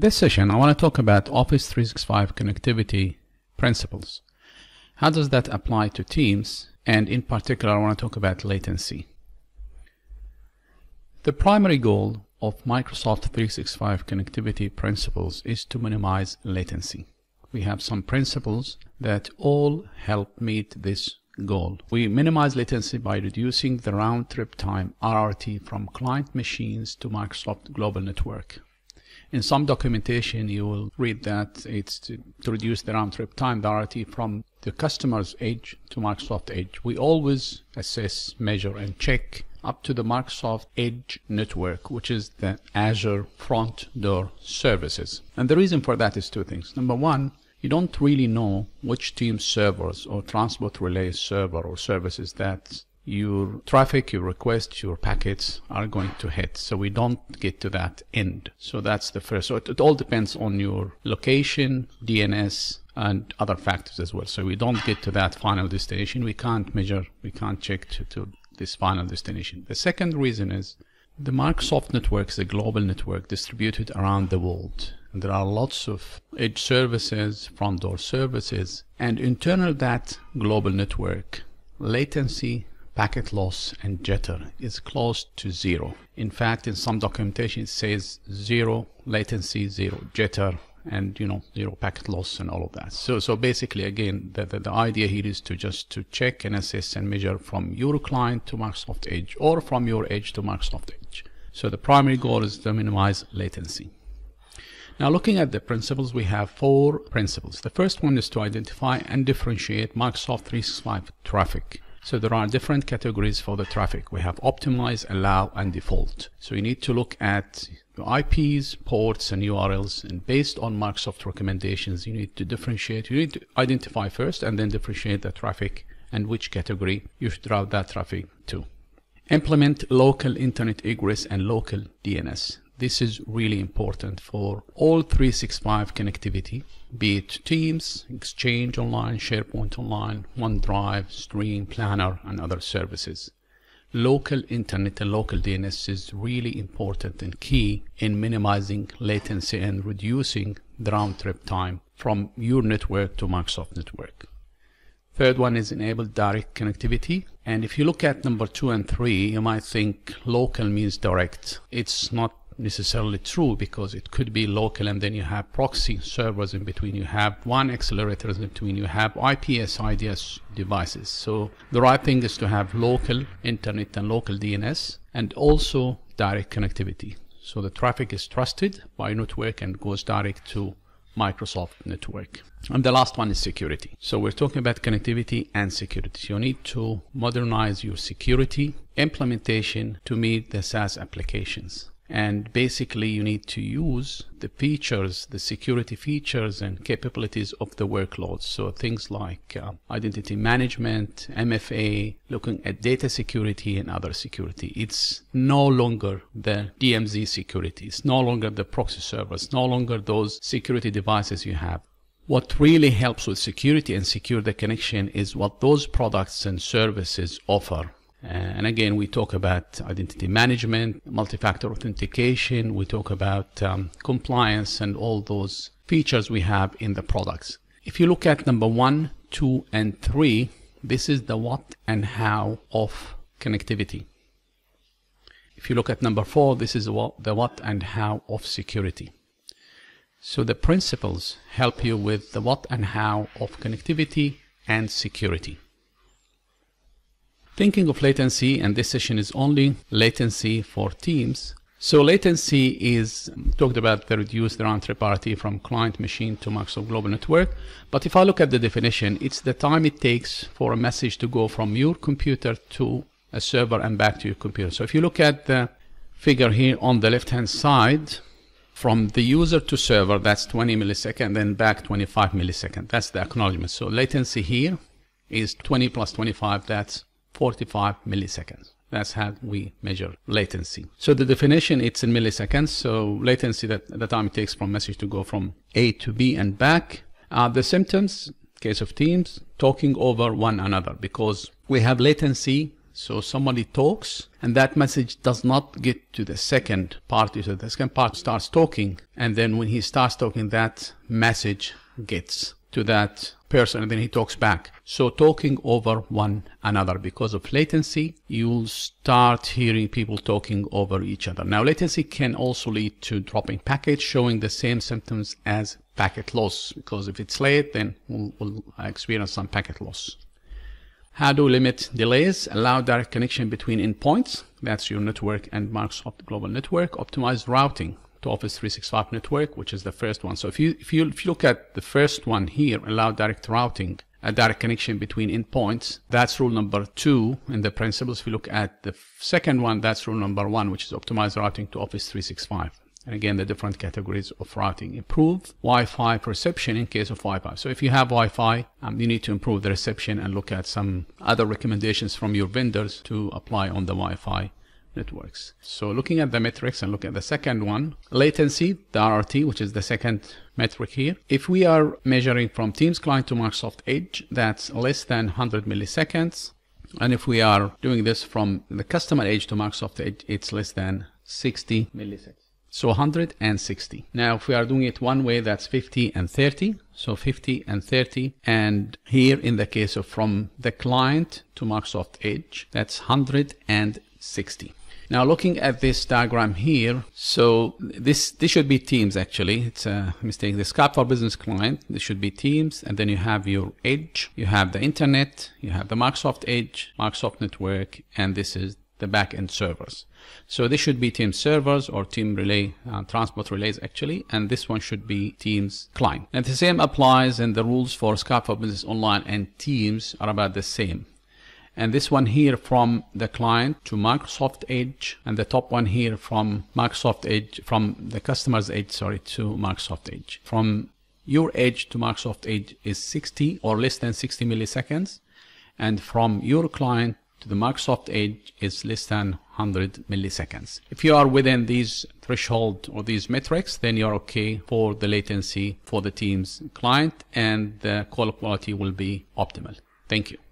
This session, I want to talk about Office 365 connectivity principles. How does that apply to Teams? And in particular, I want to talk about latency. The primary goal of Microsoft 365 connectivity principles is to minimize latency. We have some principles that all help meet this goal. We minimize latency by reducing the round-trip time, RRT, from client machines to Microsoft global network. In some documentation, you will read that it's to reduce the round-trip time, the RRT, from the customer's edge to Microsoft edge. We always assess, measure, and check up to the Microsoft Edge Network, which is the Azure front door services. And the reason for that is two things. Number one, you don't really know which Teams servers or transport relay server or services that your traffic, your requests, your packets are going to hit. So we don't get to that end. So that's the first. So it all depends on your location, DNS, and other factors as well. So we don't get to that final destination. We can't measure, we can't check to this final destination. The second reason is the Microsoft network is a global network distributed around the world. And there are lots of edge services, front door services, and internal that global network, latency, packet loss, and jitter is close to zero. In fact, in some documentation, it says zero latency, zero jitter, and zero packet loss and all of that. So basically, again, the idea here is to just to check and assess and measure from your client to Microsoft Edge or from your Edge to Microsoft Edge. So the primary goal is to minimize latency. Now, looking at the principles, we have four principles. The first one is to identify and differentiate Microsoft 365 traffic. So there are different categories for the traffic. We have optimize, allow, and default. So you need to look at the IPs, ports, and URLs, and based on Microsoft recommendations, you need to differentiate. You need to identify first and then differentiate the traffic and which category you should route that traffic to. Implement local internet egress and local DNS. This is really important for all 365 connectivity, be it Teams, Exchange Online, SharePoint Online, OneDrive, Stream, Planner, and other services. Local internet and local DNS is really important and key in minimizing latency and reducing the round-trip time from your network to Microsoft network. Third one is enable direct connectivity. And if you look at number 2 and 3, you might think local means direct. It's not necessarily true, because it could be local and then you have proxy servers in between, you have WAN accelerators in between, you have IPS, IDS devices. So the right thing is to have local internet and local DNS and also direct connectivity. So the traffic is trusted by network and goes direct to Microsoft network. And the last one is security. So we're talking about connectivity and security. You need to modernize your security implementation to meet the SaaS applications. And basically, you need to use the features, the security features and capabilities of the workloads. So things like identity management, MFA, looking at data security and other security. It's no longer the DMZ security. It's no longer the proxy servers, no longer those security devices you have. What really helps with security and secure the connection is what those products and services offer. And again, we talk about identity management, multi-factor authentication, we talk about compliance and all those features we have in the products. If you look at number 1, 2, and 3, this is the what and how of connectivity. If you look at number 4, this is the what and how of security. So the principles help you with the what and how of connectivity and security. Thinking of latency, and this session is only latency for Teams. So latency is talked about the reduced round-trip RT from client machine to Microsoft global network. But if I look at the definition, it's the time it takes for a message to go from your computer to a server and back to your computer. So if you look at the figure here on the left-hand side, from the user to server, that's 20 milliseconds, then back 25 milliseconds. That's the acknowledgement. So latency here is 20 plus 25, that's 45 milliseconds. That's how we measure latency. So the definition, it's in milliseconds. So latency, that the time it takes from message to go from A to B and back. The symptoms, case of Teams, talking over one another, because we have latency. So somebody talks and that message does not get to the second party. So the second party starts talking, and then when he starts talking, that message gets to that person and then he talks back. So talking over one another, because of latency, you'll start hearing people talking over each other. Now latency can also lead to dropping packets, showing the same symptoms as packet loss, because if it's late, then we'll experience some packet loss. How to limit delays? Allow direct connection between endpoints. That's your network and Microsoft global network. Optimize routing to Office 365 network, which is the first one. So if you look at the first one here, allow direct routing, a direct connection between endpoints, that's rule number 2 in the principles. If you look at the second one, that's rule number 1, which is optimize routing to Office 365. And again, the different categories of routing. Improve Wi-Fi perception in case of Wi-Fi. So if you have Wi-Fi, you need to improve the reception and look at some other recommendations from your vendors to apply on the Wi-Fi networks. So looking at the metrics and look at the second one, latency, the RT, which is the second metric here. If we are measuring from Teams client to Microsoft Edge, that's less than 100 milliseconds. And if we are doing this from the customer Edge to Microsoft Edge, it's less than 60 milliseconds. So 160. Now, if we are doing it one way, that's 50 and 30. So 50 and 30. And here in the case of from the client to Microsoft Edge, that's 160. Now looking at this diagram here, so this should be Teams actually. It's a mistake. The Skype for Business client, this should be Teams, and then you have your Edge, you have the internet, you have the Microsoft Edge, Microsoft network, and this is the back-end servers. So this should be Teams servers or Team relay, transport relays actually, and this one should be Teams client. And the same applies, and the rules for Skype for Business Online and Teams are about the same. And this one here from the client to Microsoft Edge, and the top one here from Microsoft Edge, from the customer's Edge, sorry, to Microsoft Edge. From your Edge to Microsoft Edge is 60 or less than 60 milliseconds, and from your client to the Microsoft Edge is less than 100 milliseconds. If you are within these threshold or these metrics, then you're okay for the latency for the Teams client, and the call quality will be optimal. Thank you.